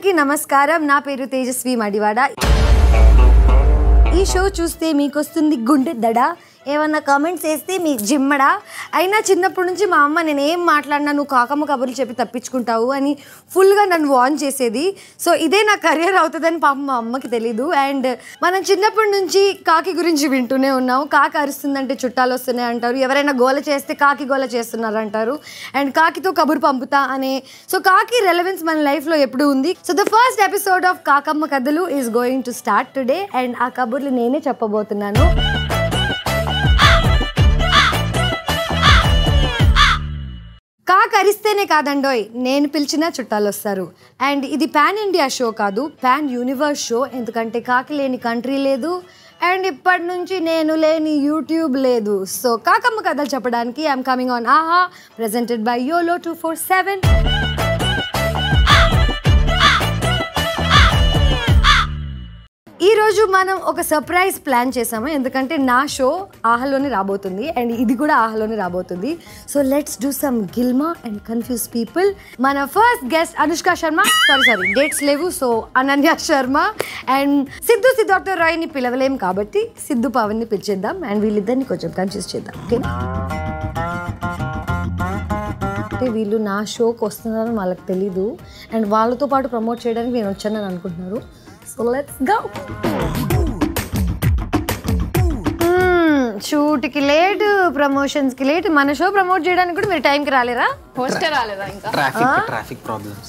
అందరికీ నమస్కారం నా పేరు తేజస్వి మడివాడ ఈ షో చూస్తే మీకు వస్తుంది గుండె దడ ఏమన్నా కామెంట్స్ చేస్తే మీ జిమ్మడ అయినా చిన్నప్పటి నుంచి మా అమ్మ నేను ఏం మాట్లాడినా నువ్వు కాకమ్మ కబుర్లు చెప్పి తప్పించుకుంటావు అని ఫుల్ గా నన్ను వార్న్ చేసేది సో ఇదే నా కెరీర్ అవుతదని పాపం మా అమ్మకి తెలియదు అండ్ మనం చిన్నప్పటి నుంచి కాకి గురించి వింటూనే ఉన్నాం కాకి అరుస్తుందంటే చుట్టాలు వస్తున్నాయి అంటారు ఎవరైనా గోల చేస్తే కాకి గోల చేస్తున్నారు అంటారు అండ్ కాకితో కబురు పంపుతా అనే సో కాకి రెలెవెన్స్ మన లైఫ్ లో ఎప్పుడు ఉంది so the first episode of కాకమ్మ కథలు is going to start today and ఆ కబుర్లు నేనే చెప్పబోతున్నాను కాకి అరిస్తేనే కాదండోయ్ నేను పిలిచినా చుట్టాలు వస్తారు అండ్ ఇది పాన్ ఇండియా షో కాదు పాన్ యూనివర్స్ షో ఎందుకంటే కాకి లేని కంట్రీ లేదు అండ్ ఇప్పటి నుంచి నేను లేని యూట్యూబ్ లేదు సో కాకమ్మ కథలు చెప్పడానికి I'm coming on Aha presented by YOLO 247 ఈరోజు మనం ఒక సర్ప్రైజ్ ప్లాన్ చేసాము ఎందుకంటే నా షో ఆహలోనే రాబోతుంది అండ్ ఇది కూడా ఆహలోనే రాబోతుంది సో లెట్స్ డూ సమ్ గిల్మా అండ్ కన్ఫ్యూజ్ పీపుల్ మన first guest Anushka Sharma sorry dates లేవు సో అనన్య శర్మ అండ్ సిద్ధు రాయ్ని పిలవలేం కాబట్టి సిద్ధు పవన్ని పిలిచేద్దాం అండ్ వీళ్ళిద్దరిని కొంచెం కన్ఫ్యూజ్ చేద్దాం ఓకేనా అంటే వీళ్ళు నా షోకి వస్తున్నారని వాళ్ళకి తెలీదు అండ్ వాళ్ళతో పాటు ప్రమోట్ చేయడానికి నేను వచ్చానని అనుకుంటున్నారు So let's go. Shoot ki late, promotions ki late. Mana show promote cheyadaniki kuda mere time ki ralera. Host raleda inka. Traffic problems.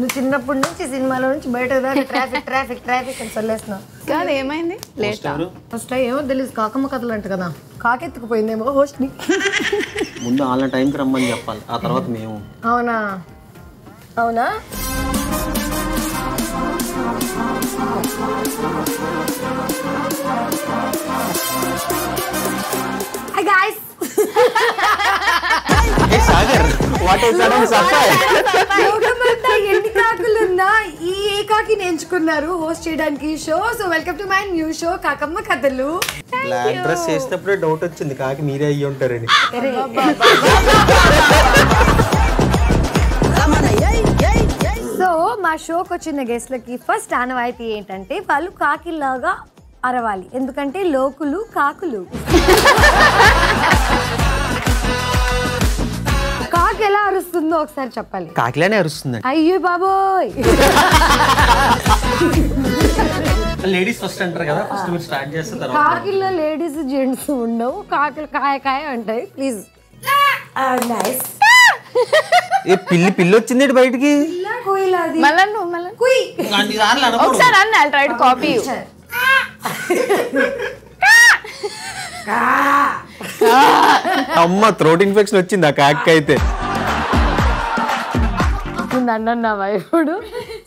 Nu chinna appudu nunchi cinema lo nunchi bayata daaka traffic ani sollestunnam. Kada emaindi? Late ah. First time emo telusu kaakama kathalu anta kada. Kaaketukupoyindemo host ni. Mundu alla time ki rammani cheppali. Aa tarvata memu. Avuna. Avuna. Hi guys. Hey Sagar, what is that on surprise? Logamanta endi kaakulunna ee ekaki nenchukunnaru host cheyadaniki show so welcome to my new show Kaakamma Kathalu. Black dress chestappude doubt ochindi kaaki meere ayyi untarani. So మా షోకి వచ్చిన గెస్ట్లకి first ఆనవాయితీ ఏంటంటే వాళ్ళు కాకిలాగా అరవాలి ఎందుకంటే లోకులు కాకులు కాకి ఎలా అరుస్తుందో ఒకసారి చెప్పాలి కాకిలానే అరుస్తుంది అయ్యో బాబోయ్ లేడీస్ ఫస్ట్ అంటారు కదా ఫస్ట్ మీరు స్టార్ట్ చేస్తారు తర్వాత కాకిల్లో లేడీస్ జెంట్స్ ఉండవు కాకిలు కాయ అంటాయి ప్లీజ్ నైస్ ఏ పిల్లి వచ్చింది బయటికి అమ్మ థ్రోట్ ఇన్ఫెక్షన్ వచ్చింది ఆ కాకి అయితే అన్నన్నావా ఇప్పుడు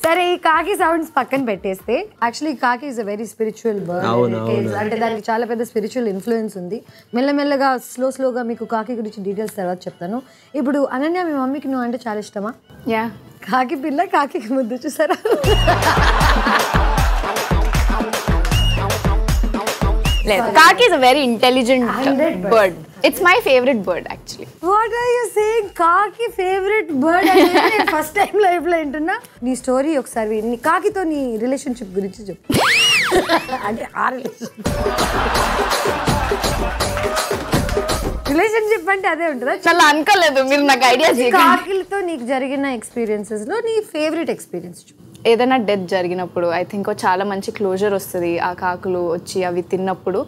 సరే ఈ కాకి సౌండ్స్ పక్కన పెట్టేస్తే యాక్చువల్లీ కాకి is a very spiritual bird అంటే దానికి చాలా పెద్ద స్పిరిచువల్ ఇన్ఫ్లుయెన్స్ ఉంది మెల్లమెల్లగా స్లోగా మీకు కాకి గురించి డీటెయిల్స్ తర్వాత చెప్తాను ఇప్పుడు అనన్య మీ మమ్మీకి నువ్వు అంటే చాలా ఇష్టమా యా కాకి పిల్ల కాకి ముద్దు చూసారా కాకి is a very intelligent bird It's my favorite bird actually. What are you saying? Kaki favorite bird ante first time live la intuna. Nee story okkari nee kaki tho nee relationship gurinchi cheppu. Ante aa relationship ante ade untadu. Chala ankaledu meer naaku idea cheyandi. Kaki tho neeku jarigina experiences lo nee favorite experience cheppu. ఏదైనా death జరిగినప్పుడు I think చాలా మంచి closure వస్తుంది ఆ కాకులు వచ్చి అవి తిన్నప్పుడు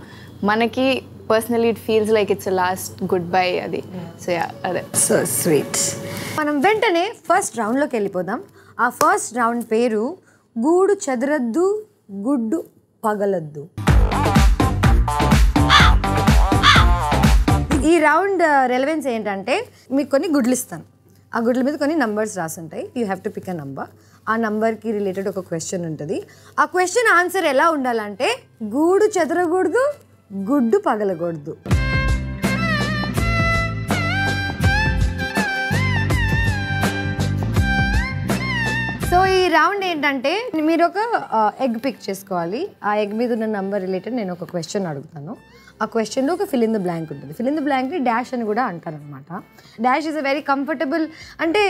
మనకి personally it feels like it's a last goodbye అది సో యా సో స్వీట్ మనం వెంటనే ఫస్ట్ రౌండ్లోకి వెళ్ళిపోదాం ఆ ఫస్ట్ రౌండ్ పేరు గూడు చెదరద్దు గుడ్డు పగలద్దు ఈ రౌండ్ రెలవెన్స్ ఏంటంటే మీకు కొన్ని గుడ్లు ఇస్తాను ఆ గుడ్ల మీద కొన్ని నంబర్స్ రాసి ఉంటాయి you have to pick a number ఆ నంబర్కి రిలేటెడ్ ఒక క్వశ్చన్ ఉంటుంది ఆ క్వశ్చన్ ఆన్సర్ ఎలా ఉండాలంటే గూడు చెదరకూడదు గుడ్డు పగలకూడదు సో ఈ ఈ రౌండ్ ఏంటంటే మీరు ఒక ఎగ్ పిక్ చేసుకోవాలి ఆ ఎగ్ మీద ఉన్న నంబర్ రిలేటెడ్ నేను ఒక క్వశ్చన్ అడుగుతాను ఆ క్వశ్చన్ లో ఒక ఫిల్ ఇన్ ది బ్లాంక్ ఉంటుంది ఫిల్ ఇన్ ది బ్లాంక్ ని డాష్ అని కూడా అంటారు అన్నమాట dash is a very comfortable అంటే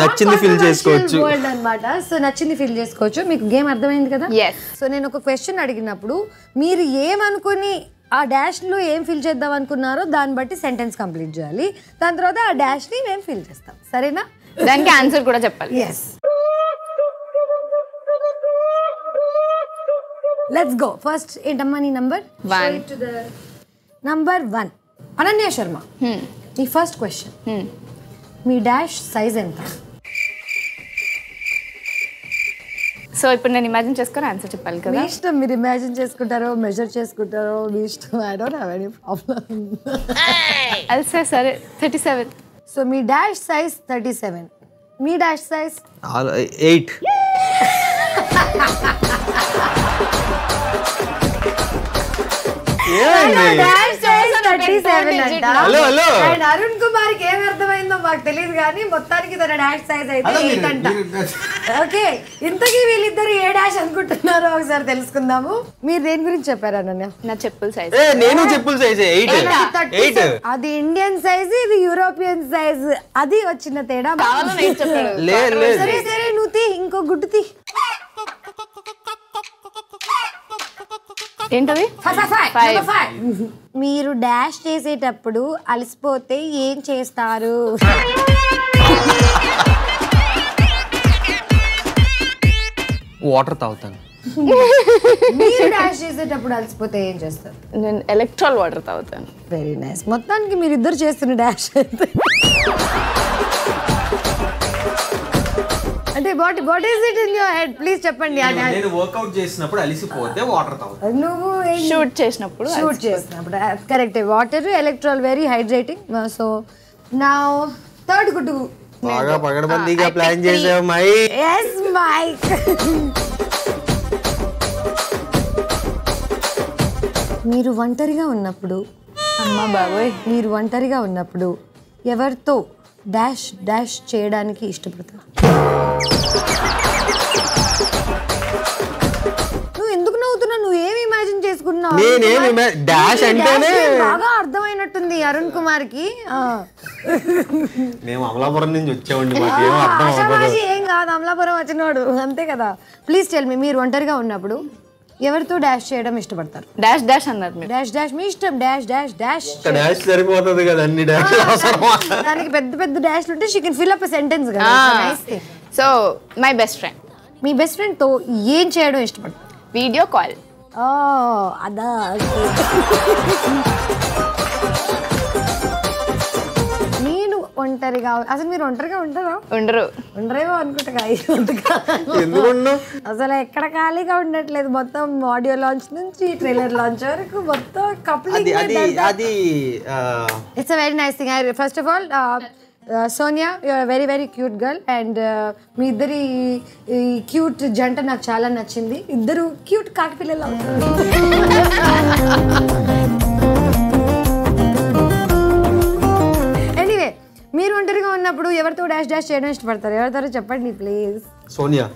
నచ్చింది ఫిల్ చేసుకోవచ్చు వర్డ్ అన్నమాట సో నచ్చింది ఫిల్ చేసుకోవచ్చు మీకు గేమ్ అర్థమైంది కదా సో నేను ఒక క్వశ్చన్ అడిగినప్పుడు మీరు ఏమనుకొని ఆ డాష్ లో ఏం ఫిల్ చేద్దాం అనుకునారో దాని బట్టి సెంటెన్స్ కంప్లీట్ చేయాలి దాని తర్వాత ఆ డాష్ ని మేము ఫిల్ చేస్తాం సరేనా దానికి ఆన్సర్ కూడా చెప్పాలి yes let's go first ఏంటమ్మా నీ నంబర్ 1 to the నంబర్ 1 అనన్య శర్మ నీ ఫస్ట్ క్వశ్చన్ మీ డాష్ సైజ్ ఎంత సో ఇప్పుడు నేను ఇమేజిన్ చేసుకొని ఆన్సర్ చెప్పాలి కదా మీ ఇష్టం మీరు ఇమేజిన్ చేసుకుంటారో మెజర్ చేసుకుంటారో మీ ఇష్టం I don't have any problem I'll say sorry 37 so me dash size 37 me dash size 8 yeah me dash size 37 anta hello hello and Arun Kumar ki em arthamayindo maaku teliyadu gaani mottaniki tana dash size aithe 8 anta okay intaki veeliddaru e dash anukuntunnaro okasari telusukundaamu meer deni gurinchi cheppara ananya na cheppul size eh nenu cheppul size 8 adi indian size idi european size adi ochina teda bavana veet cheppadu le sare sare nuti inko gudti ఏంటది 5 5 మీరు dash చేసేటప్పుడు అలసిపోతే ఏం చేస్తారు water తాగుతాను మీరు dash చేసేటప్పుడు అలసిపోతే ఏం చేస్తారు నేను ఎలక్ట్రాల్ వాటర్ తాగుతాను వెరీ నైస్ మొత్తానికి మీరు ఇద్దరు చేస్తున్న డాష్ అయితే అంటే what is it in your head please చెప్పండి నేను వర్క్ అవుట్ చేసినప్పుడు అలిసిపోతే వాటర్ తాగుతాను నువ్వు షూట్ చేసినప్పుడు correct water Electral very hydrating so now third గుడ్డు బాగా పగడబందీగా ప్లాన్ చేసావు మై yes మైక్ మీరు ఒంటరిగా ఉన్నప్పుడు అమ్మ బాబాయ్ మీరు ఒంటరిగా ఉన్నప్పుడు ఎవర్తో డాష్ డాష్ చేయడానికి ఇష్టపడతారు నువ్వు ఎందుకు నవ్వుతున్నా నువ్వేం ఇమాజిన్ చేసుకున్నావు నేనేమి డాష్ అంటేనే బాగా అర్థమైనట్టుంది అరుణ్ కుమార్ కి నేను అమలాపురం నుంచి వచ్చావండి నాకు ఏం అర్థం అవ్వదు ఏం కాదు అమలాపురం వచ్చినోడు అంతే కదా ప్లీజ్ టెల్ మీ మీరు ఒంటరిగా ఉన్నప్పుడు ఎవర్తో డాష్ చేయడం ఇష్టపడతారు డాష్ డాష్ అన్నారు మీరు డాష్ డాష్ మీ ఇష్టం డాష్ డాష్ డాష్ ఒక డాష్ సరిపోతది కదా అన్ని డాష్ అవసరమా దానికి పెద్ద పెద్ద డాష్ లు ఉంటే she can fill up a sentence కదా nice thing so my best friend మీ బెస్ట్ ఫ్రెండ్ తో ఏం చేయడం ఇష్టపడతారు వీడియో కాల్ ఓ అదా నేను ఒంటరిగా అసలు మీరు ఒంటరిగా ఉంటారా ఉండరేమో అనుకుంటా ఎందుకు అసలు ఎక్కడ ఖాళీగా ఉండట్లేదు మొత్తం ఆడియో లాంచ్ నుంచి ట్రైలర్ లాంచ్ వరకు మొత్తం coupling it's a very nice thing first of all Sonia, you are a very very cute girl and మీ ఇద్దరి క్యూట్ జంట నాకు చాలా నచ్చింది ఇద్దరు క్యూట్ కాకి పిల్లలు ఎనీవే మీరు ఒంటరిగా ఉన్నప్పుడు ఎవరితో డాష్ డాష్ చేయడం ఇష్టపడతారు ఎవరితో చెప్పండి ప్లీజ్ సోనియా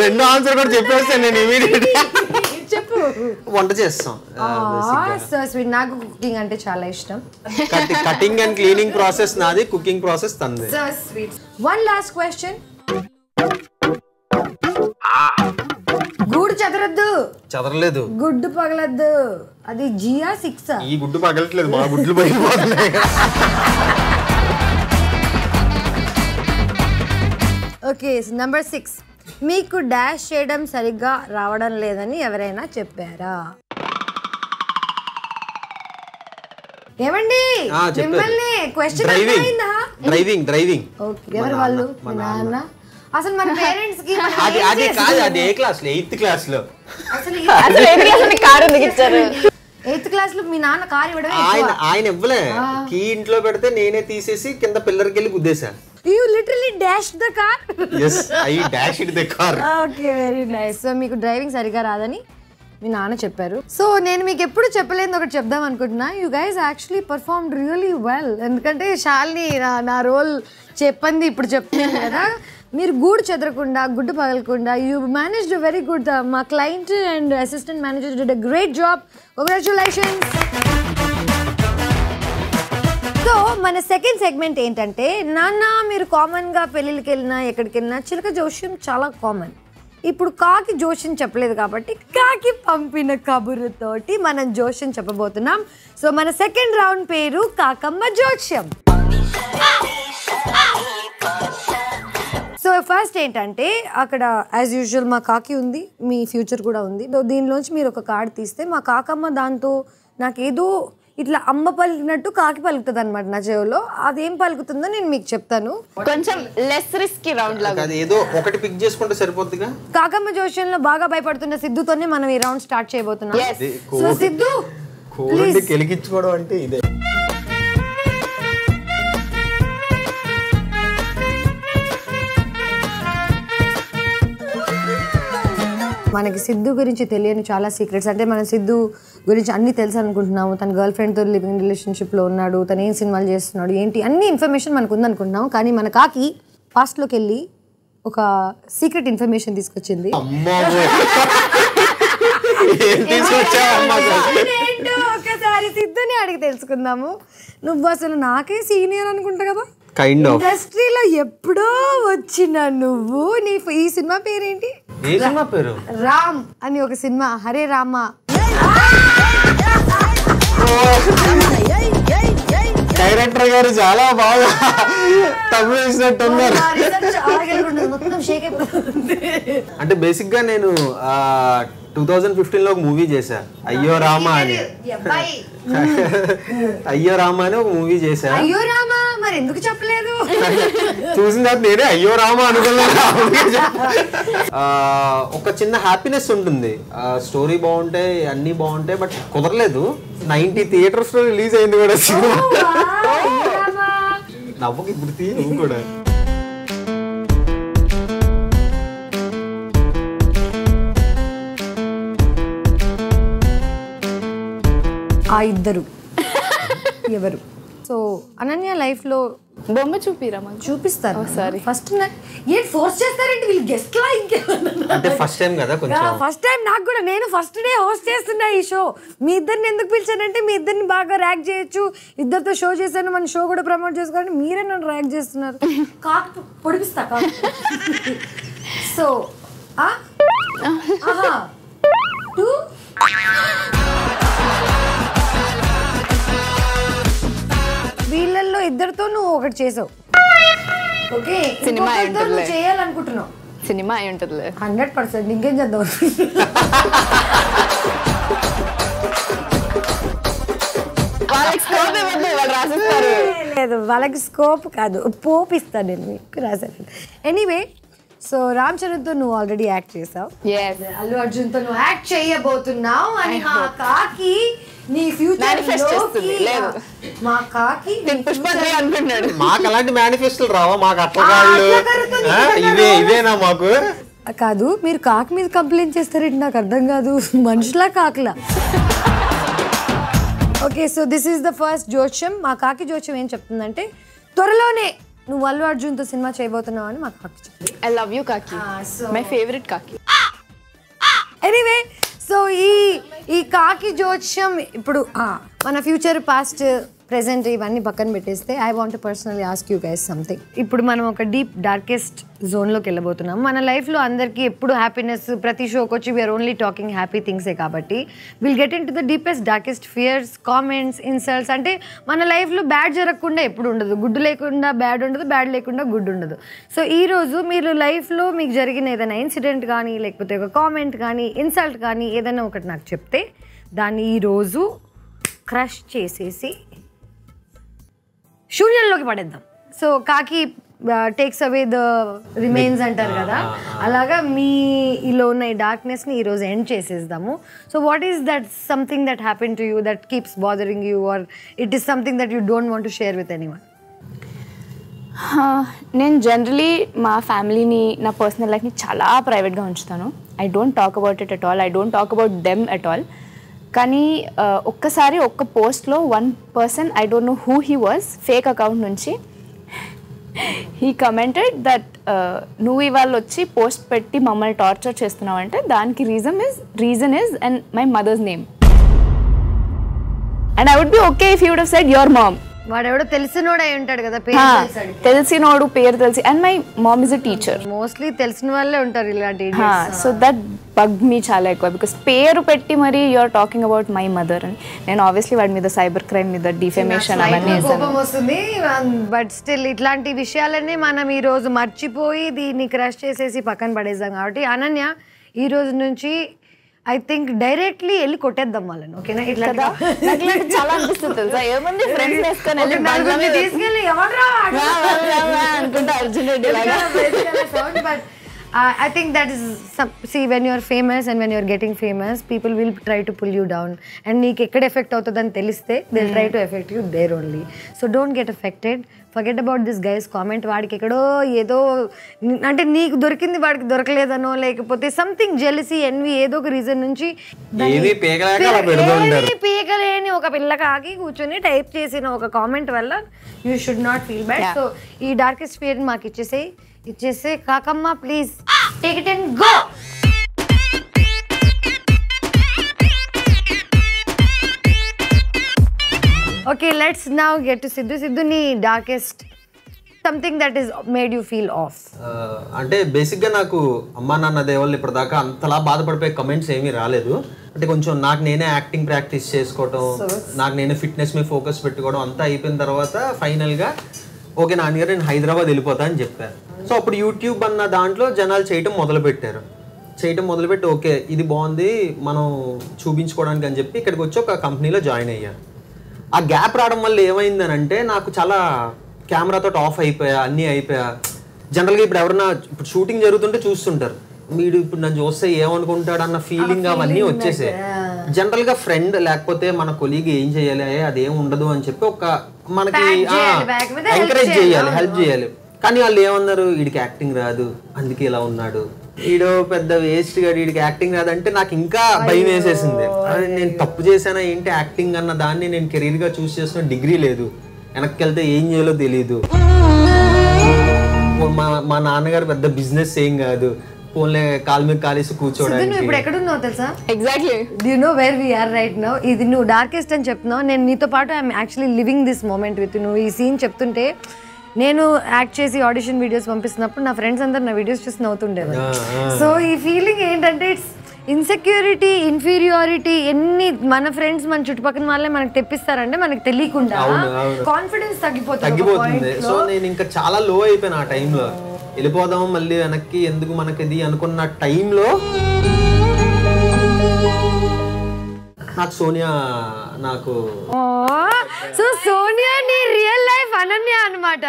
రెండు ఆన్సర్ కూడా చెప్పేస్తాను నేను ఇమిడియట్ చెప్పు వంట చేస్తాం సో స్వీట్ నాకు కుకింగ్ అంటే చాలా ఇష్టం కటింగ్ అండ్ క్లీనింగ్ ప్రాసెస్ నాది కుకింగ్ ప్రాసెస్ తనది so sweet one last question గుడ్డు చదరద్దు చదరలేదు గుడ్డు పగలద్దు అది జియా 6 ఈ గుడ్డు పగలట్లేదు మా గుడ్లు పగిలిపోతున్నాయి ఓకే నంబర్ 6 మీకు డాష్ చేయడం సరిగ్గా రావడం లేదని ఎవరైనా చెప్పారా ఏమండి మిమ్మల్ని క్వశ్చన్ అడిగిందా డ్రైవింగ్ ఓకే ఎవరు వాళ్ళు నాన్న అసలు మన పేరెంట్స్ కి అది కాదు అది ఏ క్లాస్ లో 8th క్లాస్ లో అసలు ఏ క్లాస్ లో కార్ ఎందుకు ఇచ్చారు 8th క్లాస్ లో మీ నాన్న కార్ ఇవ్వడమే ఆయన ఇవ్వలే కీ ఇంట్లో పెడితే నేనే తీసేసి కింద పిల్లర్ కి వెళ్ళి గుద్దేశాను You literally dashed the car. Yes, I dashed the car. Okay, very nice. So, మీకు డ్రైవింగ్ సరిగా రాదని మీ నాన్న చెప్పారు సో నేను మీకు ఎప్పుడు చెప్పలేను ఒకటి చెప్దాం అనుకుంటున్నా you guys actually performed really well ఎందుకంటే శాలిని నా రోల్ చెప్పింది ఇప్పుడు చెప్తున్నాను కదా మీరు గూడు చెదరకుండా గుడ్డు పగలకుండా యూ మేనేజ్డ్ వెరీ గుడ్ మా client and assistant manager did a great job congratulations so మన సెకండ్ సెగ్మెంట్ ఏంటంటే నాన్న మీరు కామన్గా పెళ్ళిళ్ళకి వెళ్ళినా ఎక్కడికి వెళ్ళినా చిలక జోష్యం చాలా కామన్ ఇప్పుడు కాకి జోష్యం చెప్పలేదు కాబట్టి కాకి పంపిన కబురుతోటి మనం జోష్యం చెప్పబోతున్నాం సో మన సెకండ్ రౌండ్ పేరు కాకమ్మ జోష్యం సో ఫస్ట్ ఏంటంటే అక్కడ యాజ్ యూజువల్ మా కాకి ఉంది మీ ఫ్యూచర్ కూడా ఉంది దీనిలోంచి మీరు ఒక కార్డు తీస్తే మా కాకమ్మ దాంతో నాకేదో ఇట్లా అమ్మ పలికినట్టు కాకి పలుకుతుంది అనమాట నా చెవులో అదేం పలుకుతుందో నేను మీకు చెప్తాను కొంచెం లెస్ రిస్కీ రౌండ్ లాగా ఏదో ఒకటి పిక్ చేసుకుంటే సరిపోతుందిగా కాకమ్మ జోష్యంలో బాగా భయపడుతున్న సిద్ధుతోనే మనం ఈ రౌండ్ స్టార్ట్ చేయబోతున్నాం సో సిద్ధు కోడి కెలికించుకోవడం అంటే ఇదే మనకి సిద్ధు గురించి తెలియని చాలా సీక్రెట్స్ అంటే మనం సిద్ధు గురించి అన్నీ తెలుసు అనుకుంటున్నాము తన గర్ల్ ఫ్రెండ్తో లివింగ్ రిలేషన్షిప్లో ఉన్నాడు తను ఏం సినిమాలు చేస్తున్నాడు ఏంటి అన్ని ఇన్ఫర్మేషన్ మనకు ఉందనుకుంటున్నాం కానీ మన కాకి పాస్ట్లోకి వెళ్ళి ఒక సీక్రెట్ ఇన్ఫర్మేషన్ తీసుకొచ్చింది ఒకసారి సిద్ధుని అడిగి తెలుసుకుందాము నువ్వు అసలు నాకే సీనియర్ అనుకుంటా కదా ఇండస్ట్రీలో ఎప్పుడో వచ్చిన నువ్వు నీ ఈ సినిమా పేరేంటి రామ్ అని ఒక సినిమా హరే రామ డైరెక్టర్ గారు చాలా బాగా అంటే బేసిక్ గా నేను 2015 లో ఒక మూవీ చేశా అయ్యో రామ అని ఒక మూవీ చేశా అయ్యో రామ మరి ఎందుకు చెప్పలేదు చూసిన తర్వాత నేనే అయ్యో రామ అనుకున్నాను ఒక చిన్న హ్యాపీనెస్ ఉంటుంది స్టోరీ బాగుంటాయి అన్ని బాగుంటాయి బట్ కుదరలేదు 90 థియేటర్స్ లో రిలీజ్ అయింది కూడా సినిమా నవ్వుకి గుర్తి నువ్వు కూడా ఆ ఇద్దరు ఎవరు సో అనన్య లైఫ్ లో బొమ్మ చూపిరా మాకు చూపిస్తాను ఒకసారి ఫస్ట్ ఏం ఫోర్స్ చేస్తారంటే వీళ్ళు గెస్ట్ లా అంటే ఫస్ట్ టైం కదా కొంచెం ఫస్ట్ టైం నాకు కూడా నేను ఫస్ట్ డే హోస్ట్ చేస్తున్నా ఈ షో మీ ఇద్దరిని ఎందుకు పిలిచానంటే మీ ఇద్దరిని బాగా ర్యాక్ చేయొచ్చు ఇద్దరితో షో చేశాను మన షో కూడా ప్రమోట్ చేసుకోవాలంటే మీరే నన్ను ర్యాక్ చేస్తున్నారు కాకు పొడిపిస్తా కాకు సో టూ వీళ్ళల్లో ఇద్దరితో నువ్వు ఒకటి చేసావు ఓకే సినిమా నువ్వు చేయాలనుకుంటున్నావు సినిమా అయి ఉంటుంది 100% ఇంకేం చేద్దాం లేదు వాళ్ళకి స్కోప్ కాదు పోపిస్తాను నేను మీకు రాశాను ఎనీవే సో రామ్ చరణ్ తో నువ్వు ఆల్రెడీ యాక్ట్ చేసావు అల్లు అర్జున్ తో నువ్వు యాక్ట్ చేయబోతున్నావు అని మా కాకి నీ ఫ్యూచర్ మా కాకి మాకు అలాంటి మేనిఫెస్టోలు రావా మాకు అట్లా మాకు కాదు మీరు కాకి మీద కంప్లైంట్ చేస్తారంటే నాకు అర్థం కాదు మనుషులా కాకులా okay so this is the first జోష్యం మా కాకి జోష్యం ఏం చెప్తుందంటే త్వరలోనే నువ్వు అల్లు అర్జున్ తో సినిమా చేయబోతున్నావు అని మా కాకి చెప్పింది ఐ లవ్ యూ కాకి మై ఫేవరెట్ కాకి ఎనీవే సో ఈ కాకి జోష్యం ఇప్పుడు మన ఫ్యూచర్ పాస్ట్ ప్రెసెంట్ ఇవన్నీ పక్కన పెట్టేస్తే I want to personally ask you guys something ఇప్పుడు మనం ఒక డీప్ డార్కెస్ట్ జోన్లోకి వెళ్ళబోతున్నాం మన లైఫ్లో అందరికీ ఎప్పుడు హ్యాపీనెస్ ప్రతి షోకి వచ్చి వీఆర్ ఓన్లీ టాకింగ్ హ్యాపీ థింగ్సే కాబట్టి will get into the deepest darkest fears comments insults అంటే మన లైఫ్లో బ్యాడ్ జరగకుండా ఎప్పుడు ఉండదు గుడ్ లేకుండా బ్యాడ్ ఉండదు బ్యాడ్ లేకుండా గుడ్ ఉండదు సో ఈరోజు మీరు లైఫ్లో మీకు జరిగిన ఏదైనా ఇన్సిడెంట్ కానీ లేకపోతే ఒక కామెంట్ కానీ ఇన్సల్ట్ కానీ ఏదైనా ఒకటి నాకు చెప్తే దాన్ని ఈరోజు క్రష్ చేసేసి శూన్యంలోకి పడేద్దాం సో కాకి టేక్స్ అవే ద రిమైన్స్ అంటారు కదా అలాగా మీలో ఉన్న ఈ డార్క్నెస్ని ఈరోజు ఎండ్ చేసేద్దాము so what is that something that happen to you that keeps bothering you or it is something that you don't want to share with anyone నేను జనరల్లీ మా ఫ్యామిలీని నా పర్సనల్ లైఫ్ని చాలా ప్రైవేట్గా ఉంచుతాను. I don't talk about it at all, I don't talk about them at all. కానీ ఒక్కసారి ఒక్క పోస్ట్లో one person, I don't know who he was, fake account నుంచి హీ కమెంటెడ్ దట్ నువ్వు ఇవాళ వచ్చి పోస్ట్ పెట్టి మమ్మల్ని టార్చర్ చేస్తున్నావు అంటే దానికి reason is and my mother's name. And I would be okay if you would have said your mom. వాడెవడో తెలిసినోడు అయి ఉంటాడు కదా, తెలిసినోడు పేరు తెలిసి. And my mom is a teacher, mostly తెలిసిన వాళ్ళే ఉంటారు ఇలాంటి. సో దట్ బగ్ మీ చాలా ఎక్కువ, బికాస్ పేరు పెట్టి మరి you are talking about my mother అని. నేను ఆబ్వియస్లీ వాడి మీద సైబర్ క్రైమ్ మీద డిఫెమేషన్ అవన్నీ కోపం వస్తుంది, బట్ స్టిల్ ఇట్లాంటి విషయాలన్నీ మనం ఈ రోజు మర్చిపోయి దీన్ని క్రష్ చేసేసి పక్కన పడేసాం. కాబట్టి అనన్య ఈ రోజు నుంచి ఐ థింక్ డైరెక్ట్లీ వెళ్ళి కొట్టేద్దాం వాళ్ళని, ఓకేనా? ఇట్లా చాలా అనిపిస్తుంది. But I think that is some, see, when you are famous and when you are getting famous, people will try to pull you down, and neek ekkada effect avutadani teliste they'll try to affect you there only. So don't get affected, forget about this guy's comment. Vaadiki ekkado edo ante neeku dorikindi vaadiki dorakaledanno lekapothe something jealousy envy edo oka reason nunchi evi pegalaka ala pedu untaru. Evi pegaleni oka pilla kaagi kuchoni type chesina oka comment valla you should not feel bad. So ee darkest period maaku ichese ఇచ్చేసి కాకమ్మ please take it and go. Okay, let's now get to Siddhu. Siddhu, నీ darkest something that is made you feel off అంటే బేసిక్గా నాకు అమ్మా నాన్న దేవుళ్ళు ఇప్పటిదాకా అంతలా బాధపడిపోయే కమెంట్స్ ఏమీ రాలేదు. అంటే కొంచెం నాకు నేనే యాక్టింగ్ ప్రాక్టీస్ చేసుకోవడం, నాకు నేనే ఫిట్నెస్ మీద ఫోకస్ పెట్టుకోవడం అంతా అయిపోయిన తర్వాత ఫైనల్గా ఓకే నాన్నగారు నేను హైదరాబాద్ వెళ్ళిపోతా అని చెప్పాను. సో అప్పుడు యూట్యూబ్ అన్న దాంట్లో జనాలు చేయటం మొదలుపెట్టారు. ఓకే ఇది బాగుంది మనం చూపించుకోవడానికి అని చెప్పి ఇక్కడికి వచ్చి ఒక కంపెనీలో జాయిన్ అయ్యాను. ఆ గ్యాప్ రావడం వల్ల ఏమైందని అంటే నాకు చాలా కెమెరాతో ఆఫ్ అయిపోయా, అన్నీ అయిపోయా. జనరల్గా ఇప్పుడు ఎవరన్నా ఇప్పుడు షూటింగ్ జరుగుతుంటే చూస్తుంటారు, వీడు ఇప్పుడు నన్ను చూస్తే ఏమనుకుంటాడు అన్న ఫీలింగ్ అవన్నీ వచ్చేసాయి. జనరల్గా ఫ్రెండ్ లేకపోతే మన కొలీగ్ ఏం చేయాలి, అదేం ఉండదు అని చెప్పి ఒక మనకి ఎంకరేజ్ చేయాలి, హెల్ప్ చేయాలి. కానీ వాళ్ళు ఏమన్నారు, వీడికి యాక్టింగ్ రాదు అందుకే ఇలా ఉన్నాడు, వీడో పెద్ద వేస్ట్ గా వీడికి యాక్టింగ్ రాదంటే నాకు ఇంకా భయం వేసేసింది. నేను తప్పు చేశానా ఏంటి, యాక్టింగ్ అన్న దాన్ని నేను కెరీర్గా చూస్ చేసిన, డిగ్రీ లేదు, వెనక్కి వెళ్తే ఏం చేయాలో తెలియదు. మా నాన్నగారు పెద్ద బిజినెస్ ఏం కాదు, పోన్లే కాలు మీద కాలేసి కూర్చోవడం. ఇప్పుడు ఎక్కడున్నావు తెలుసా? Exactly you know where we are right now. ఇది నువ్వు డార్కెస్ట్ అని చెప్తున్నావు, నేను నీతో పాటు I'm actually living this moment with. నువ్వు ఈ సీన్ చెప్తుంటే నేను యాక్ట్ చేసి ఆడిషన్ వీడియోస్ పంపిస్తున్నప్పుడు నా ఫ్రెండ్స్ అందరు నా వీడియోస్ చూసి నవ్వుతుండేవారు. సో ఈ ఫీలింగ్ ఏంటంటే ఇట్స్ ఇన్సెక్యూరిటీ, ఇన్ఫీరియారిటీ, ఎన్ని మన ఫ్రెండ్స్ మన చుట్టుపక్కల వాళ్ళే మనకు తెప్పిస్తారంటే మనకు తెలియకుండా కాన్ఫిడెన్స్ తగ్గిపోతుంది. సో నేను ఇంకా చాలా లో అయిపోయినా ఆ టైంలో, వెళ్ళిపోదాం మళ్ళీ వెనక్కి ఎందుకు మనకిది అనుకున్న టైంలో నాకు సోనియా, నాకు సో సోనియా నీ రియల్ లైఫ్ అనన్య అన్నమాట.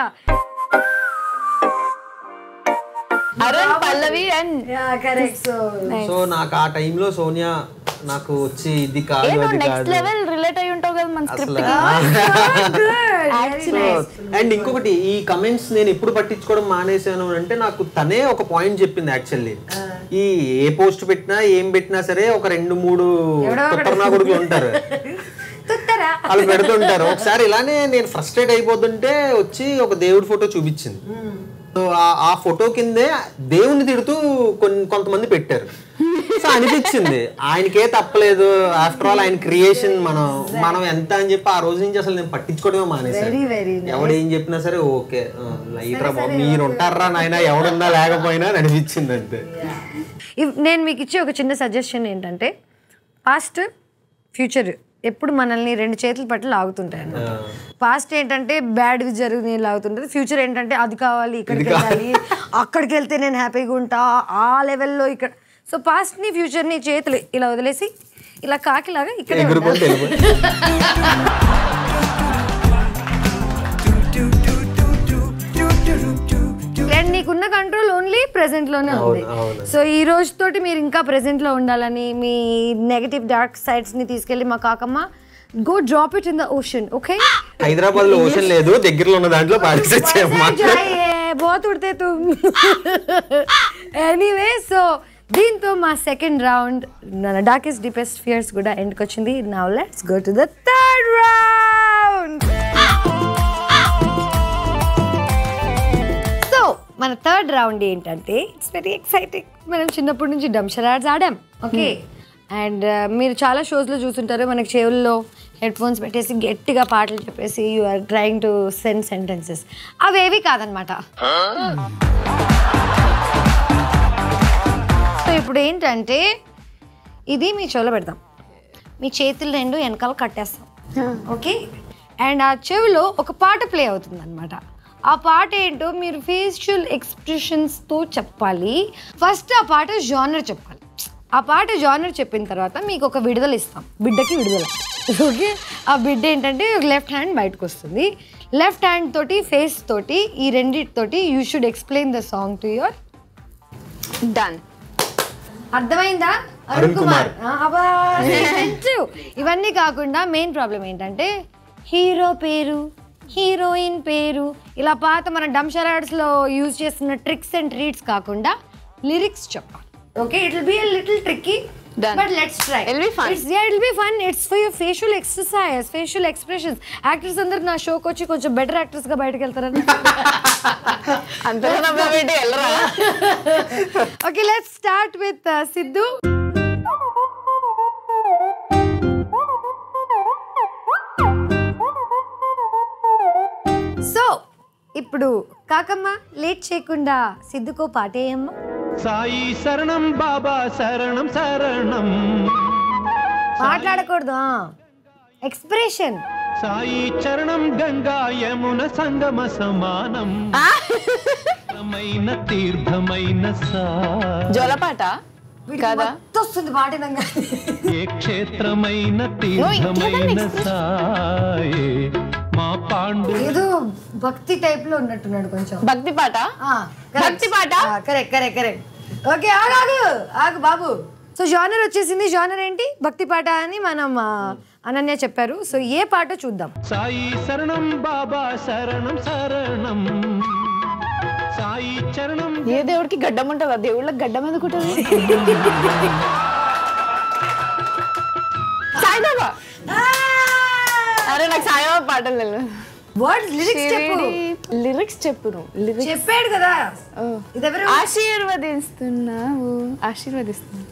Arun Pallavi and yeah correct. So నాకు ఆ టైం లో సోనియా నాకు వచ్చి ఇది కాదు అది కాదు నెక్స్ట్ లెవెల్ రిలేట్ అయ్యి ఉంటావు కదా మన స్క్రిప్ట్ కి. అండ్ ఇంకొకటి, ఈ కమెంట్స్ నేను ఎప్పుడు పట్టించుకోవడం మానేసాను అంటే నాకు తనే ఒక పాయింట్ చెప్పింది. యాక్చువల్లీ ఈ ఏ పోస్ట్ పెట్టినా ఏం పెట్టినా సరే ఒక 2-3 కొత్తనా కొడుకులు ఉంటారు, వాళ్ళు పెడుతుంటారు. ఒకసారి ఇలానే నేను ఫ్రస్ట్రేట్ అయిపోతుంటే వచ్చి ఒక దేవుడి ఫోటో చూపించింది. సో ఆ ఫోటో కిందే దేవుణ్ణి తిడుతూ కొంతమంది పెట్టారు. సో అనిపించింది ఆయనకే తప్పలేదు, ఆఫ్టర్ ఆల్ ఆయన క్రియేషన్, మనం ఎంత అని చెప్పి ఆ రోజు నుంచి అసలు నేను పట్టించుకోవడమే మానేసాను. ఎవడేం చెప్పినా సరే ఓకే లైట్రా బాబు మీరు ఉంటారా నాయన ఎవడున్నా లేకపోయినా అనిపించింది అంతే. నేను మీకు ఇచ్చే ఒక చిన్న సజెషన్ ఏంటంటే పాస్ట్ ఫ్యూచర్ ఎప్పుడు మనల్ని 2 చేతుల పట్ల లాగుతుంటాయి అన్నమాట. పాస్ట్ ఏంటంటే బ్యాడ్ జరిగి లాగుతుంటుంది, ఫ్యూచర్ ఏంటంటే అది కావాలి ఇక్కడికి వెళ్ళాలి అక్కడికి వెళ్తే నేను హ్యాపీగా ఉంటా ఆ లెవెల్లో ఇక్కడ. సో పాస్ట్ని ఫ్యూచర్ని చేతులు ఇలా వదిలేసి ఇలా కాకిలాగా ఇక్కడ. అండ్ నీకున్న కంట్రోల్ ఓన్లీ ప్రెజెంట్లోనే ఉంది. సో ఈ రోజుతోటి మీరు ఇంకా ప్రెజెంట్లో ఉండాలని మీ నెగటివ్ డార్క్ సైడ్స్ని తీసుకెళ్ళి మా కాకమ్మ Go drop it in the ocean, okay? Hyderabad lo ocean ledu, deggirlo unna dantlo paadisachemma. Bahut udte tum. Anyway, so deento ma second round na darkest deepest fears kuda end kochindi. Now let's go to the third round. So mana third round entante, it's very exciting. Manam chinnappudu nunchi dumsharads aadam, okay? And మీరు చాలా షోస్లో చూస్తుంటారు మనకి చెవుల్లో head phones పెట్టేసి గట్టిగా పాటలు చెప్పేసి you are trying to send sentences. అవేవి కాదనమాట. సో ఇప్పుడు ఏంటంటే ఇది మీ చెవులో పెడతాం, మీ చేతులు రెండు వెనకాల కట్టేస్తాం, ఓకే? అండ్ ఆ చెవిలో ఒక పాట ప్లే అవుతుంది అనమాట. ఆ పాట ఏంటో మీరు ఫేషియల్ ఎక్స్ప్రెషన్స్తో చెప్పాలి. ఫస్ట్ ఆ పాట జానర్ చెప్పాలి. ఆ పాట జానర్ చెప్పిన తర్వాత మీకు ఒక విడుదల ఇస్తాం, బిడ్డకి విడుదల, ఓకే? ఆ బిడ్డ ఏంటంటే లెఫ్ట్ హ్యాండ్ బయటకు వస్తుంది, లెఫ్ట్ హ్యాండ్ తోటి ఫేస్ తోటి ఈ రెండిటితోటి you should explain the song to your done. అర్థమైందా? అరుణ్ కుమార్. ఇవన్నీ కాకుండా మెయిన్ ప్రాబ్లం ఏంటంటే హీరో పేరు, హీరోయిన్ పేరు, ఇలా పాత మన డంషరాడ్స్లో యూజ్ చేస్తున్న ట్రిక్స్ అండ్ ట్రీట్స్ కాకుండా లిరిక్స్ చెప్పాలి. Okay, it'll be a little tricky, done, but let's try. It'll be fun. It's, yeah, it'll be fun. It's for your facial exercise, facial expressions. Actors under na show kochi kochi better actors ka bite keltaran. Antara na bite ellara. Okay, let's start with Siddhu. So, ippudu Kaakamma late cheyakunda Siddhu ko paateyamma. Sai శరణం బాబా శరణం శరణం. మాట్లాడకూడదు, expression. Sai చరణం గంగా యమున సంగమ సమానం, తీర్థమైన జలపాట కదా వస్తుంది పాట. ఏ క్షేత్రమైన తీర్థమైన సాయి మా పాండు. ఏదో భక్తి టైప్ లో ఉన్నట్టున్నాడు కొంచెం. భక్తి పాట, భక్తి పాట, కరెక్ట్ కరెక్ట్ కరెక్ట్. ఓకే, ఆగు ఆగు బాబు. సో జానర్ వచ్చేసింది. జానర్ ఏంటి? భక్తి పాట అని మనం అనన్య చెప్పారు. సో ఏ పాట చూద్దాం? సాయి శరణం బాబా శరణం శరణం. సాయి చరణం. ఏ దేవుడికి గడ్డం ఉంటది, ఆ దేవుళ్ళకి గడ్డం ఎందుకుంటది? సాయి బాబా. అరే నాకు సాయి బాబా పాటలు లేదు. వర్డ్స్ లిరిక్స్ చెప్పు. లిరిక్స్ చెప్పును. లిరిక్స్ చెప్పాడు కదా. ఇదెవరు? ఆశీర్వదిస్తున్నావు, ఆశీర్వదిస్తున్నావు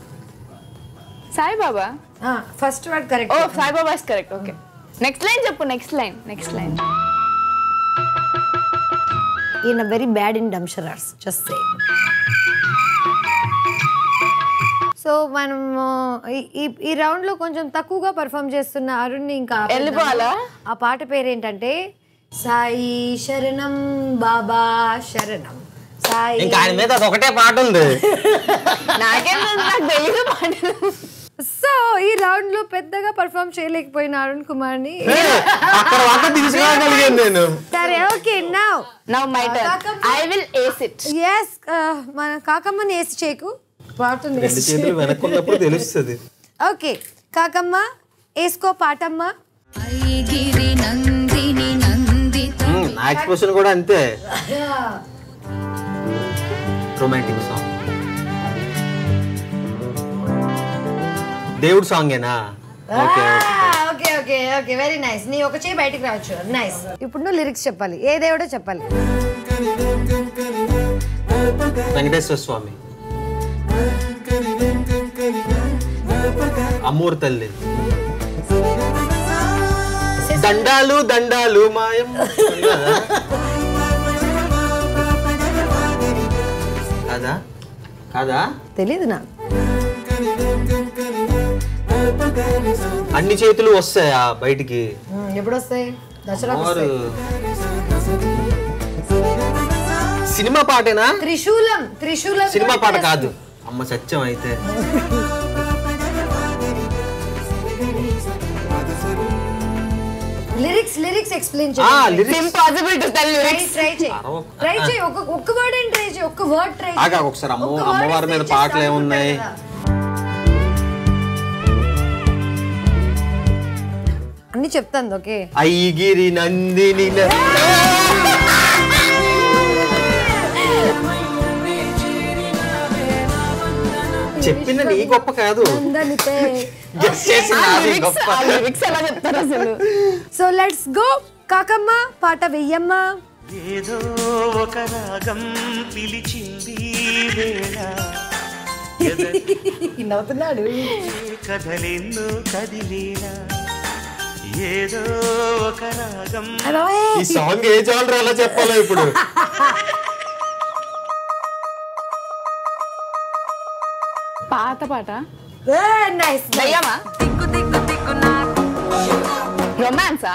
సాయిబాబా. First word correct. ఓ Saibaba is correct, okay. Next line చెప్పు. Next line, next line. ఈయన very bad in dumb charades, just say. So మనం ఈ రౌండ్లో కొంచెం తక్కువగా పర్ఫామ్ చేస్తున్న అరుణ్ని ఇంకా వెళ్ళిపోవాలా? ఆ పాట పేరేంటంటే సాయి శరణం బాబా శరణం సాయి. ఒకటే పాట ఉంది, నాకేం తెలియదు పాట. సో ఈ రౌండ్ లో పెద్దగా పర్ఫామ్ చేయలేకపోయిన అరుణ్ కుమార్ ని సరే, okay. Now my turn, I will ace it. yes, మన కాకమ్మని ఏస్ చేయకు. రెండు చేతులు వెనక్కున్నప్పుడు తెలుస్తుంది. ఓకే కాకమ్మ ఏసుకో పాటమ్మ. ఎక్స్‌ప్రెషన్ కూడా అంతే. రొమాంటిక్ సాంగ్, దేవుడు సాంగేనా? Okay okay okay okay, very nice. నీ ఒక చేయి బయటికి రావచ్చు, నైస్. ఇప్పుడు నువ్వు లిరిక్స్ చెప్పాలి, ఏ దేవుడో చెప్పాలి. వెంకటేశ్వర స్వామి, అమ్మూరు తల్లి, దండాలు దండాలు మాయం. కాదా కాదా? తెలీదు నాకు. అన్ని చేతులు వస్తాయా బయటికి? ఎప్పుడు వస్తాయి? సినిమా పాటేనా? త్రిశూలం. త్రిశూలం సినిమా పాట కాదు అమ్మ, సత్యం అయితే. లిరిక్స్ లిరిక్స్ ఎక్స్‌ప్లెయిన్ చేయండి. ఆ lyrics impossible to tell lyrics. Try చేయి, ట్రై చేయి. ఒక్క వర్డ్ అండ్ ట్రై చేయి, ఒక్క వర్డ్ ట్రై చేయి. ఆగా ఒకసారి అమ్మ అమ్మవారి మీద పాటలు ఏమున్నాయి? అన్ని చెప్తాను ఓకే ఐగిరి నందిని చెప్పింది ఈ గొప్ప కాదు అందనితే గెస్ చేసినాది గొప్ప లిరిక్స్ అలా చెప్తారు అసలు సో లెట్స్ గో కాకమ్మ పాట వెయ్యమ్మ ఏదో ఒక రాగం పిలిచింది వేళ నవ్వుతున్నాడు కదలిను కదిలేనా ఏదో ఒక రాగం ఈ సాంగ్ ఏ జానర్ అలా చెప్పాలా ఇప్పుడు పాట పాట ఏ నైస్ దయ్యమా దిక్కు దిక్కు దిక్కు నా రొమాన్సా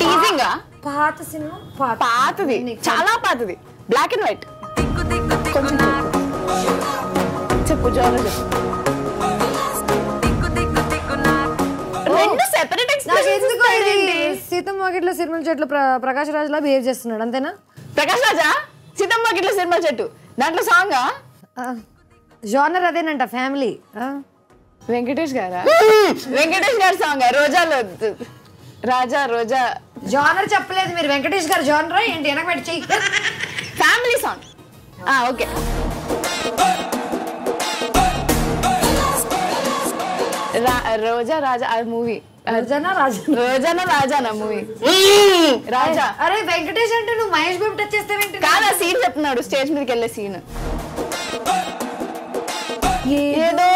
టీజింగా పాట సినిమా పాతది చాలా పాతది బ్లాక్ అండ్ వైట్ దిక్కు దిక్కు దిక్కు నా చెప్పు జానర్ దిక్కు దిక్కు దిక్కు నా రెండు సెపరేట్ ఎక్స్‌ప్రెషన్స్ ఎందుకు ఇదండి సీతమ్మగిట్లో సిరిమల చెట్టు ప్రకాష్ రాజ్ లా బిహేవ్ చేస్తున్నాడు అంతేనా ప్రకాష్ రాజా సీతమ్మగిట్లో సిరిమల చెట్టు దాంట్లో సాంగా జోనర్ అదేనంట ఫ్యామిలీ వెంకటేష్ గారా వెంకటేష్ గారి సాంగ్ రోజాలో రాజా రోజా జోనర్ చెప్పలేదు మీరు వెంకటేష్ గారి జోనర్ ఏంటి ఎనక పెట్టి చెయ్యి ఫ్యామిలీ సాంగ్ ఆ ఓకే రోజా రాజా ఆ మూవీ రోజానా రాజానా మూవీ రాజా అరే వెంకటేష్ అంటే నువ్వు మహేష్ బాబు టచ్ చేస్తావేంటి కాదా సీన్ చెప్తున్నాడు స్టేజ్ మీదకి వెళ్ళే సీన్ ఏదో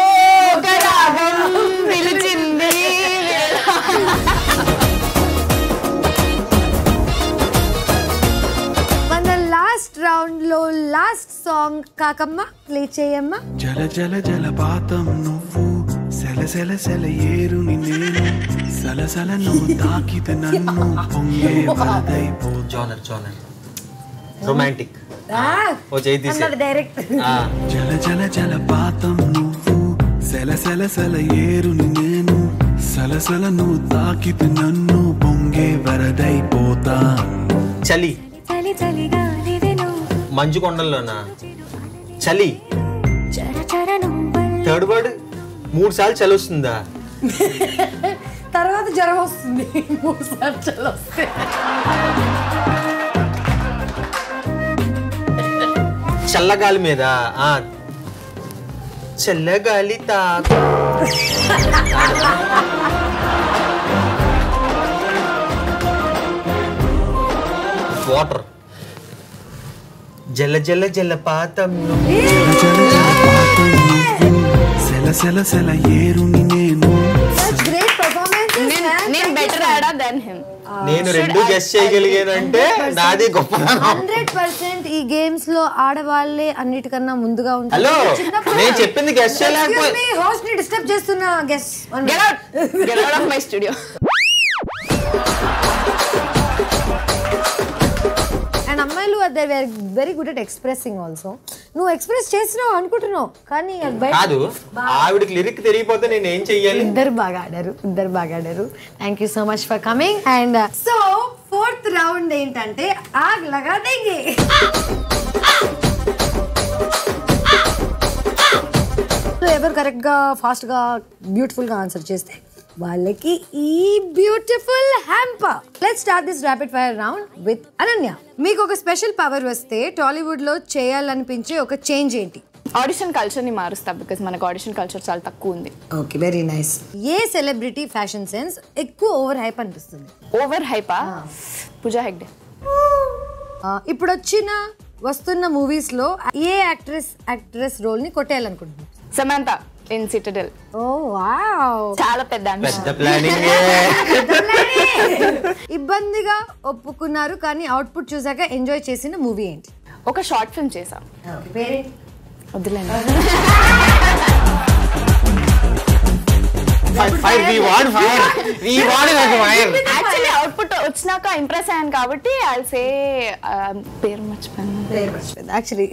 ఒక రాగం పిలిచింది మన లాస్ట్ రౌండ్ లో లాస్ట్ సాంగ్ కాకమ్మ ప్లే చేయమ్మ జల జల జలపాతం నువ్వు సెలసెల సెల ఏరుని నేను సలసల నువ్వు తాకిత నన్ను పొంగే వలదైపో జానర్ జానర్ రొమాంటిక్ हो जाए दिस डायरेक्ट चल चल चल पातम नु सेला सेला सेला येरुनु नेनु सला सला नु ताकित नन्नु पोंगे वरदई पोता चली चली चली गाने वेनु मंजुकोंडल्लोना चली चरा चरा नु थर्ड वर्ड 3 साल चलोस्तुंदा తర్వాత జర వస్తుంది 3 సార్లు చలోస్తే చల్లగాలి మీద ఆ చల్లగాలి తాకు వాటర్ జల జల జలపాతం సెల సెల సెల ఏరుని నేను నేను బెటర్ ఆడా దెన్ హిమ్ నేను రెండు గెస్ చేయగలిగానంటే నాది గొప్ప 100% ఈ గేమ్స్ లో ఆడవాళ్ళే అన్నిటికన్నా ముందుగా ఉంటారు నేను చెప్పింది గెస్ చేయలేకపోయి మీ హోస్ట్ ని డిస్టర్బ్ చేస్తున్నా guess get out of my studio and అమ్మాయిలు they are very good at expressing also నువ్వు ఎక్స్‌ప్రెస్ చేస్తున్నావు అనుకుంటున్నావు కానీ కాదు ఆవిడకి లిరిక్ తెలియకపోతే నేను ఏం చేయాలి ఇద్దరు బాగా ఆడారు thank you so much for coming and so fourth round ఏంటంటే ఆగ్ లగా దేంగే ఎవరు కరెక్ట్ గా ఫాస్ట్ గా బ్యూటిఫుల్ గా ఆన్సర్ చేస్తే వాళ్ళకి ఈ beautiful hamper let's start this rapid fire round with Ananya మీకు ఒక స్పెషల్ పవర్ వస్తే టాలీవుడ్ లో చేయాలనిపించే ఒక చేంజ్ ఏంటి ఆడిషన్ కల్చర్ ని మారుస్తా బికాజ్ మనకు ఆడిషన్ కల్చర్ చాలా తక్కువ ఉంది ఓకే వెరీ నైస్ ఏ సెలబ్రిటీ ఫ్యాషన్ సెన్స్ ఎక్కువ ఓవర్ హైప్ అనిపిస్తుంది ఓవర్ హైపా పూజా హెగ్డే ఇప్పుడు వస్తున్న మూవీస్ లో ఏ యాక్ట్రెస్ రోల్ ని కొట్టేయాలనుకుంటున్నాను Samantha in Citadel. Oh wow. Chaala pedda ambition. Pedda planning e. Ibbandiga oppukunnaru kaani output chusaka enjoy chesina movie enti. Oka short film chesa. Okay. Pere odilana. 5 we want fire. We want a fire. Actually output ochinaka impress ayyan kabatti I'll say per much pan. Actually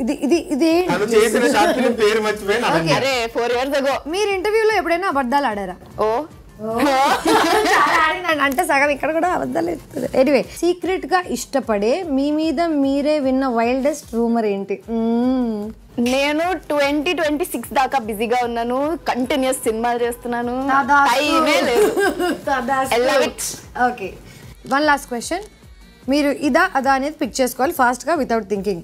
ఇది తను చేసిన short film పేరు మర్చిపోయాను అరే 4 years ago మీరు ఇంటర్వ్యూలో ఎప్పుడైనా అబద్ధాలు ఆడారా ఓ अंत सगम इकड़ अबद्ध एनीवे सीक्रेट गा इष्टपड़े मीरे विन्न वाइल्डेस्ट रूमर एंटी నేను 2026 దాకా బిజీగా ఉన్నాను కంటిన్యూస్ సినిమాలు చేస్తున్నాను టైమే లేదు I love it okay one last question మీరు ఇదా అదా అనేది పిక్ చేసుకోవాలి ఫాస్ట్ గా వితౌట్ థింకింగ్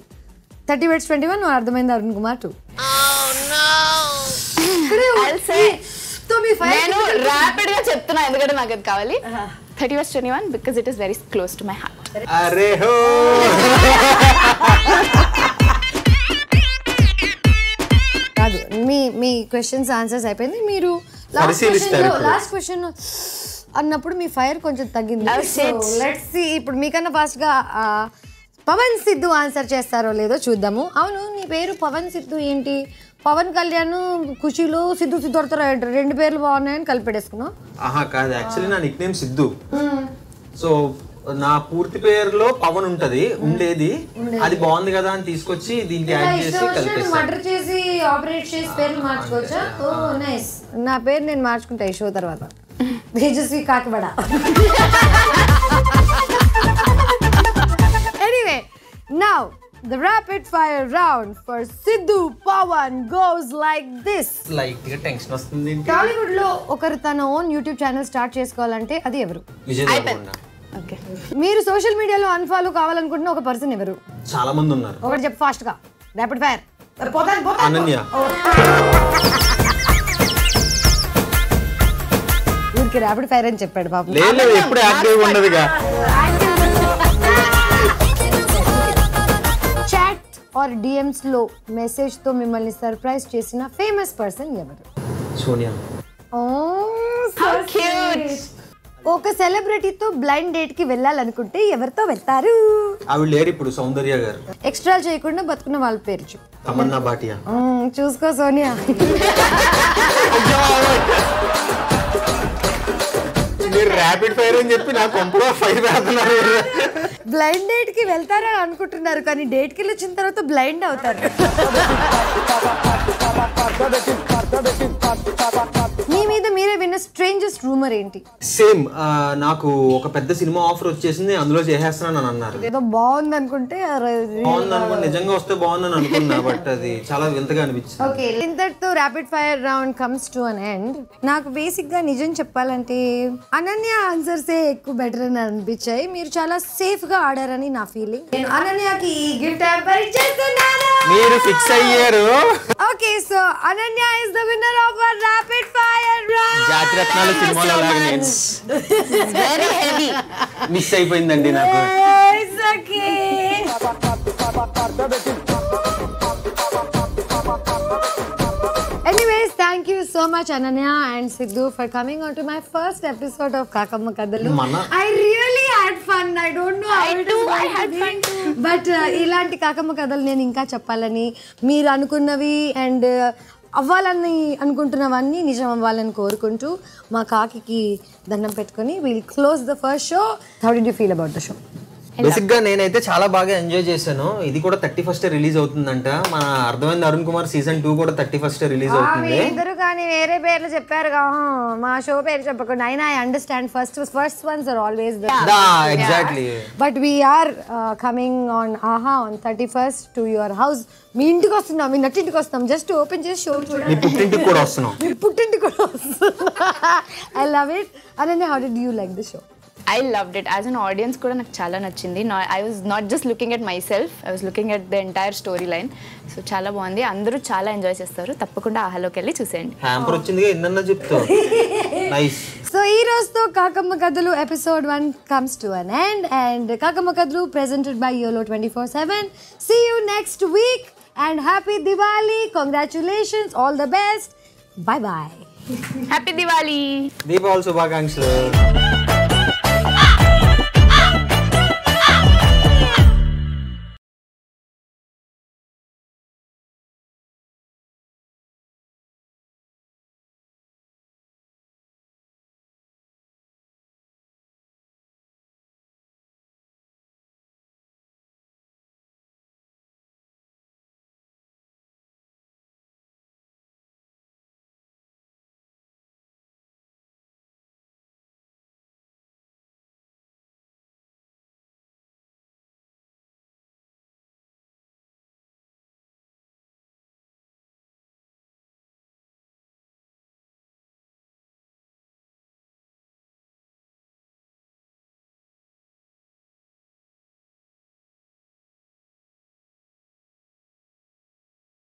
30 words 21 or అర్థమైంది Arun Kumar to oh no I'll say to me fire నేను రాపిడ్ గా చెప్తున్నా ఎందుకంటే నాకు అది కావాలి 30 words 21 because it is very close to my heart అరే హో क्वेश्चन आंसर्स लास्ट क्वेश्चन अभी फायर को तक फास्ट पवन सिद्धू आंसर लेदो चूदा नी पेर पवन सिद्धू ए पवन कल्याण खुशी सिद्धू सिद्धू रेंडु पेर्लु बागुन्नायनि कलिपेट्टेसुकुन्ना सिद्धू सो నా పూర్తి పేరులో పవన్ ఉంటది ఉండేది అది బాగుంది కదా అని తీసుకొచ్చి దీనికి యాడ్ చేసి కలిపేసాను మర్డర్ చేసి ఆపరేట్ చేసి పేరు మార్చుకోవచ్చా ఓ నైస్ నా పేరు నేను మార్చుకుంటా ఈ షో తర్వాత తేజస్వి కాకబడ anyway now the rapid fire round for Siddhu Pawan goes like this like the tension వస్తుంది టాలీవుడ్ లో ఒకరు తన ఓన్ యూట్యూబ్ ఛానల్ స్టార్ట్ చేసుకోవాలంటే అది ఎవరు విజయ్ దేవరకొండ ఓకే మీరు సోషల్ మీడియాలో అన్ఫాలో కావాలనుకుంటున్న ఒక పర్సన్ ఎవరు చాలా మంది ఉన్నారు ఒకటి చెప్పు ఫాస్ట్ గా రాపిడ్ ఫైర్ పోతా అనన్య ఊరికి రాపిడ్ ఫైర్ అని చెప్పాడు బాబు లేదు ఎప్పుడు యాక్టివ్ ఉండదుగా చాట్ ఆర్ DMs లో మెసేజ్ తో మిమ్మల్ని సర్ప్రైజ్ చేసిన ఫేమస్ పర్సన్ ఎవరు సోనియా ఓ సో క్యూట్ ఒక సెలబ్రిటీ తో బ్లైండ్ డేట్ కి వెళ్ళాలనుకుంటే ఎవర్తో వెళ్తారు ఆవి లేరు ఇప్పుడు సౌందర్య గారు ఎక్స్ట్రా చేయకుండా బతుకున్న వాళ్ళ పేరు తమన్నా బాటియా చూస్కో సోనియా మీరు రాపిడ్ ఫైర్ అని చెప్పి నా కొంపలో ఫైర్ రాస్తున్నారు బ్లైండ్ డేట్ కి వెళ్తారా అనుకుంటున్నారు కానీ డేట్ కి వచ్చిన తర్వాత బ్లైండ్ అవుతారు స్ట్రేంజెస్ట్ రూమర్ ఏంటి సేమ్ నాకు ఒక పెద్ద సినిమా ఆఫర్ వచ్చేసింది అందులో చేసేస్తానని అన్నారు ఏదో బాగుంది అనుకుంటే బాగుంది అనుకుంటే నిజంగా వస్తే బాగుందని అనుకున్నా బట్ అది చాలా వింతగా అనిపిస్తుంది ఓకే ఇంతటితో rapid fire round comes to an end నాకు బేసిక్ గా నిజం చెప్పాలంటే అనన్య ఆన్సర్స్ ఏ ఎక్కువ బెటర్ అని అనిపించాయి మీరు చాలా సేఫ్ గా ఆడారని నా ఫీలింగ్ నేను అనన్యకి ఈ గిఫ్ట్ హ్యాంపర్ ఇచ్చేస్తున్నాను మీరు ఫిక్స్ అయ్యారు okay so Ananya is the winner of our rapid fire round Jathi Ratnalu సినిమాలో లాగా నేను వెరీ హెవీ మిస్ అయిపోయిందండి నాకు it's okay anyways thank you so much Ananya and Siddhu for coming on to my first episode of Kakamma Kathalu I really had fun I don't know I to I had fun but ఇలాంటి కాకమ్మ కథలు నేను ఇంకా చెప్పాలని మీరు అనుకున్నవి and అవ్వాలని అనుకుంటున్నవన్నీ నిజం అవ్వాలని కోరుకుంటూ మా కాకికి దండం పెట్టుకొని will close the first show how did you feel about the show బేసిక్గా నేనైతే చాలా బాగా ఎంజాయ్ చేశాను ఇది కూడా 31st రిలీజ్ అవుతుందంట మన అర్థమైంది అరుణ్ కుమార్ సీజన్ 2 కూడా 31st రిలీజ్ అవుతుంది అందరూ కానీ వేరే పేర్లు చెప్పారుగా మా షో పేరు చెప్పకుండా అయినా I understand first once are always the exactly but we are coming on Aha on 31st to your house మీ ఇంటికి వస్తున్నాం మీ నటి ఇంటికి వస్తాం జస్ట్ ఓపెన్ చేసి షో చూడండి మీ పుట్టింటికి కూడా వస్తున్నాం మీ పుట్టింటికి కూడా వస్తున్నాం I love it Ananya how did you like the show I loved it as an audience kuda nak chala nachindi I was not just looking at myself I was looking at the entire storyline so chala bondi andaru chala enjoy chestaru tappakunda ahalo kelli chuseyandi hamper ochindega endanna cheptu nice so ee roju tho kaakamma kathalu episode 1 comes to an end and kaakamma kathalu presented by YOLO 24/7 see you next week and happy Diwali congratulations all the best bye bye happy Diwali Deepavali shubhakankshalu